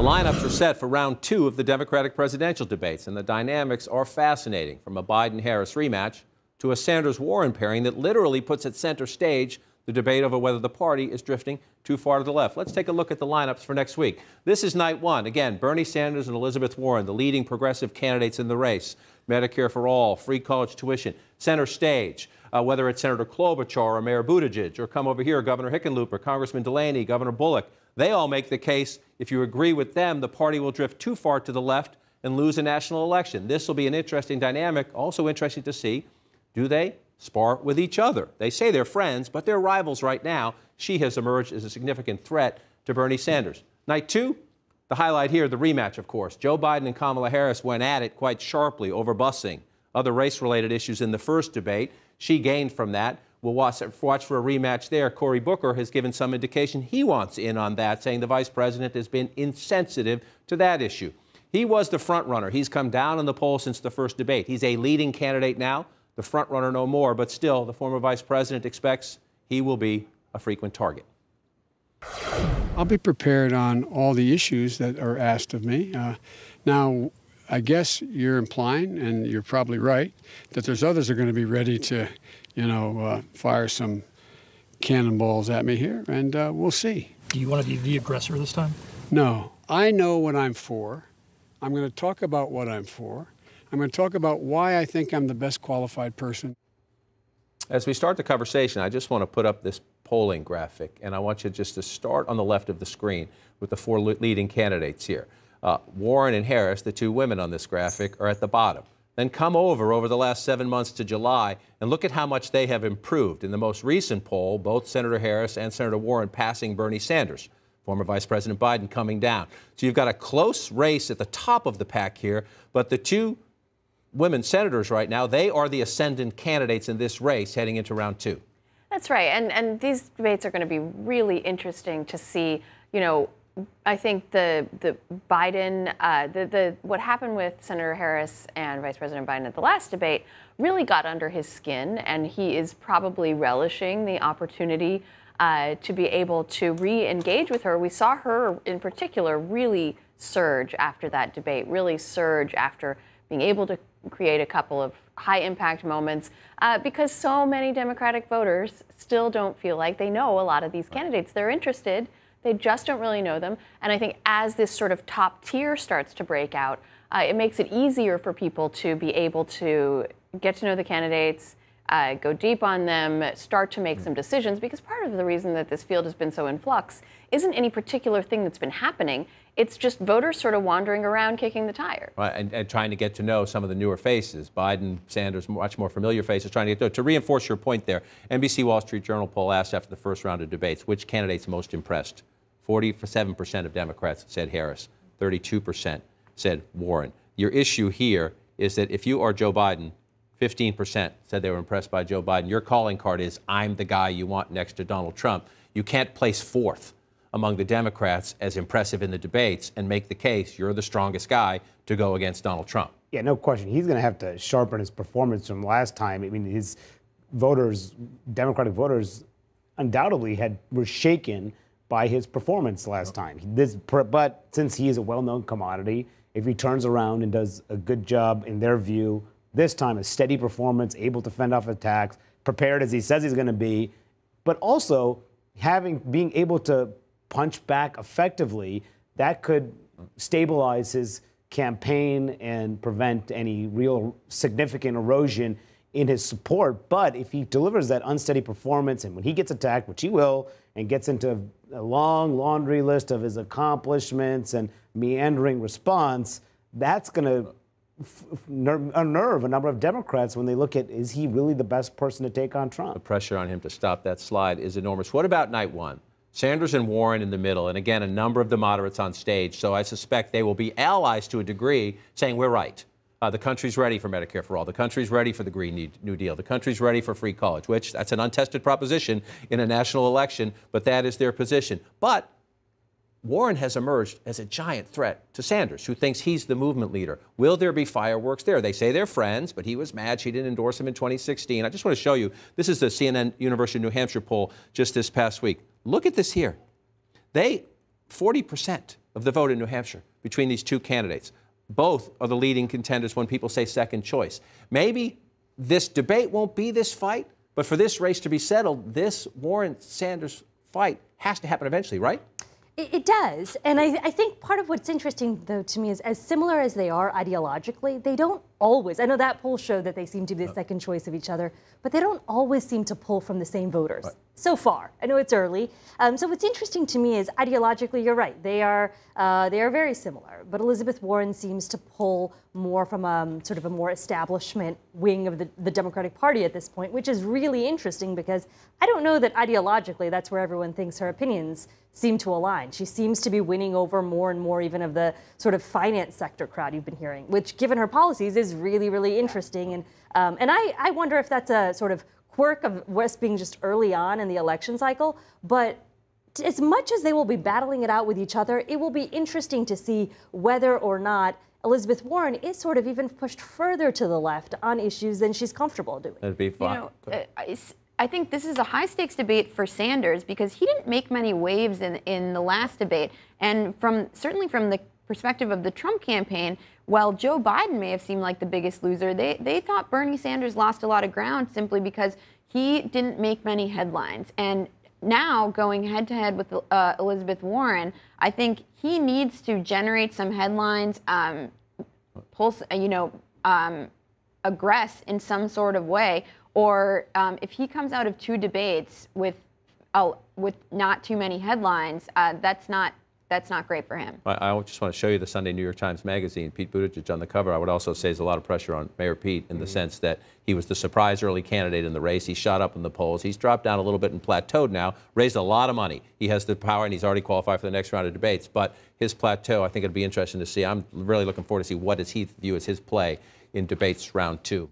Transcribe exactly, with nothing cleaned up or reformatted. The lineups are set for round two of the Democratic presidential debates, and the dynamics are fascinating, from a Biden-Harris rematch to a Sanders-Warren pairing that literally puts at center stage the debate over whether the party is drifting too far to the left. Let's take a look at the lineups for next week. This is night one. Again, Bernie Sanders and Elizabeth Warren, the leading progressive candidates in the race. Medicare for All, free college tuition, center stage, uh, whether it's Senator Klobuchar or Mayor Buttigieg, or come over here, Governor Hickenlooper, Congressman Delaney, Governor Bullock. They all make the case, if you agree with them, the party will drift too far to the left and lose a national election. This will be an interesting dynamic. Also interesting to see, do they spar with each other? They say they're friends, but they're rivals right now. She has emerged as a significant threat to Bernie Sanders. Night two, the highlight here, the rematch, of course. Joe Biden and Kamala Harris went at it quite sharply over busing, other race-related issues in the first debate. She gained from that. We'll watch, watch for a rematch there. Cory Booker has given some indication he wants in on that, saying the vice president has been insensitive to that issue. He was the front-runner. He's come down in the poll since the first debate. He's a leading candidate now, the front-runner no more, but still, the former vice president expects he will be a frequent target. I'll be prepared on all the issues that are asked of me. Uh, now, I guess you're implying, and you're probably right, that there's others that are going to be ready to, you know, uh, fire some cannonballs at me here, and uh, we'll see. Do you want to be the aggressor this time? No. I know what I'm for. I'm going to talk about what I'm for. I'm going to talk about why I think I'm the best qualified person. As we start the conversation, I just want to put up this polling graphic, and I want you just to start on the left of the screen with the four leading candidates here. Uh, Warren and Harris, the two women on this graphic, are at the bottom. Then come over over the last seven months to July and look at how much they have improved. In the most recent poll, both Senator Harris and Senator Warren passing Bernie Sanders, former Vice President Biden coming down. So you've got a close race at the top of the pack here, but the two women senators right now, they are the ascendant candidates in this race heading into round two. That's right. And, and these debates are going to be really interesting to see. You know, I think the the Biden, uh, the, the what happened with Senator Harris and Vice President Biden at the last debate really got under his skin, and he is probably relishing the opportunity uh, to be able to re-engage with her. We saw her in particular really surge after that debate, really surge after being able to create a couple of high-impact moments, uh, because so many Democratic voters still don't feel like they know a lot of these candidates. They're interested. They just don't really know them. And I think as this sort of top tier starts to break out, uh, it makes it easier for people to be able to get to know the candidates, uh, go deep on them, start to make mm-hmm. some decisions, because part of the reason that this field has been so in flux isn't any particular thing that's been happening. It's just voters sort of wandering around kicking the tire. Right, and, and trying to get to know some of the newer faces. Biden, Sanders, much more familiar faces, trying to get to, to reinforce your point there. N B C Wall Street Journal poll asked after the first round of debates, which candidates most impressed? forty-seven percent of Democrats said Harris, thirty-two percent said Warren. Your issue here is that if you are Joe Biden, fifteen percent said they were impressed by Joe Biden. Your calling card is, I'm the guy you want next to Donald Trump. You can't place fourth among the Democrats as impressive in the debates and make the case you're the strongest guy to go against Donald Trump. Yeah, no question. He's going to have to sharpen his performance from last time. I mean, his voters, Democratic voters, undoubtedly had were shaken by his performance last time. This, but since he is a well-known commodity, if he turns around and does a good job, in their view, this time a steady performance, able to fend off attacks, prepared as he says he's going to be, but also having being able to punch back effectively, that could stabilize his campaign and prevent any real significant erosion in his support. But if he delivers that unsteady performance, and when he gets attacked, which he will, and gets into a long laundry list of his accomplishments and meandering response, that's going to unnerve a number of Democrats when they look at, is he really the best person to take on Trump? The pressure on him to stop that slide is enormous. What about night one? Sanders and Warren in the middle, and again, a number of the moderates on stage, so I suspect they will be allies to a degree, saying we're right. Uh, the country's ready for Medicare for All. The country's ready for the Green New Deal. The country's ready for free college, which that's an untested proposition in a national election, but that is their position. But Warren has emerged as a giant threat to Sanders, who thinks he's the movement leader. Will there be fireworks there? They say they're friends, but he was mad she didn't endorse him in twenty sixteen. I just want to show you, this is the C N N University of New Hampshire poll just this past week. Look at this here. They forty percent of the vote in New Hampshire between these two candidates. Both are the leading contenders when people say second choice. Maybe this debate won't be this fight, but for this race to be settled, this Warren-Sanders fight has to happen eventually, right? It does. And I, I think part of what's interesting, though, to me is as similar as they are ideologically, they don't always. I know that poll showed that they seem to be the second choice of each other, but they don't always seem to pull from the same voters right. so far. I know it's early. Um, so what's interesting to me is ideologically, you're right. They are uh, they are very similar. But Elizabeth Warren seems to pull more from a, sort of a more establishment wing of the, the Democratic Party at this point, which is really interesting because I don't know that ideologically that's where everyone thinks her opinions seem to align. She seems to be winning over more and more even of the sort of finance sector crowd you've been hearing, which given her policies is really, really interesting. And um, and I, I wonder if that's a sort of quirk of West being just early on in the election cycle. But as much as they will be battling it out with each other, it will be interesting to see whether or not Elizabeth Warren is sort of even pushed further to the left on issues than she's comfortable doing. That'd be fun. You know, uh, I think this is a high-stakes debate for Sanders because he didn't make many waves in, in the last debate. And from certainly from the perspective of the Trump campaign, while Joe Biden may have seemed like the biggest loser, they, they thought Bernie Sanders lost a lot of ground simply because he didn't make many headlines. And now, going head-to-head with uh, Elizabeth Warren, I think he needs to generate some headlines, um, pulse, you know, um, aggress in some sort of way. Or um, if he comes out of two debates with uh, with not too many headlines, uh, that's not that's not great for him. I, I just want to show you the Sunday New York Times Magazine. Pete Buttigieg on the cover. I would also say is a lot of pressure on Mayor Pete in mm-hmm. the sense that he was the surprise early candidate in the race. He shot up in the polls. He's dropped down a little bit and plateaued now. Raised a lot of money. He has the power, and he's already qualified for the next round of debates. But his plateau, I think, it'd be interesting to see. I'm really looking forward to see what does he view as his play in debates round two.